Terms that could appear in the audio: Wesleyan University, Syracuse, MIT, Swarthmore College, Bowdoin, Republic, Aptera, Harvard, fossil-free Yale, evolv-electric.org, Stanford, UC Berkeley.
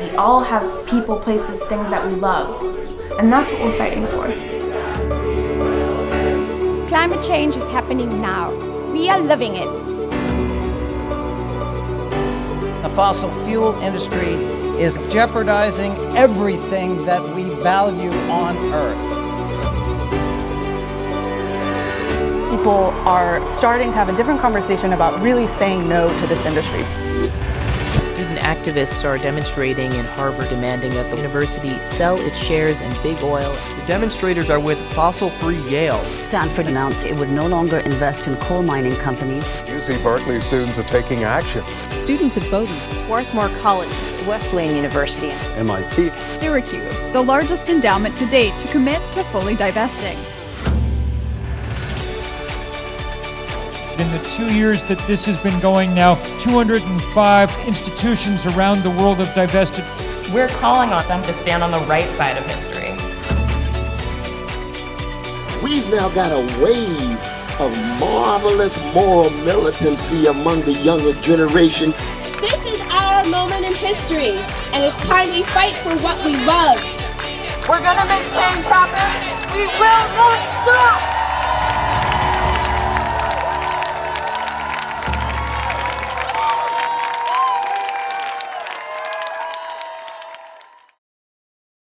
We all have people, places, things that we love, and that's what we're fighting for. Climate change is happening now. We are living it. The fossil fuel industry is jeopardizing everything that we value on Earth. People are starting to have a different conversation about really saying no to this industry. Student activists are demonstrating in Harvard demanding that the university sell its shares in big oil. The demonstrators are with fossil-free Yale. Stanford announced it would no longer invest in coal mining companies. UC Berkeley students are taking action. Students at Bowdoin, Swarthmore College, Wesleyan University, MIT, Syracuse, the largest endowment to date to commit to fully divesting. In the 2 years that this has been going now, 205 institutions around the world have divested. We're calling on them to stand on the right side of history. We've now got a wave of marvelous moral militancy among the younger generation. This is our moment in history, and it's time we fight for what we love. We're gonna make change happen. We will not stop!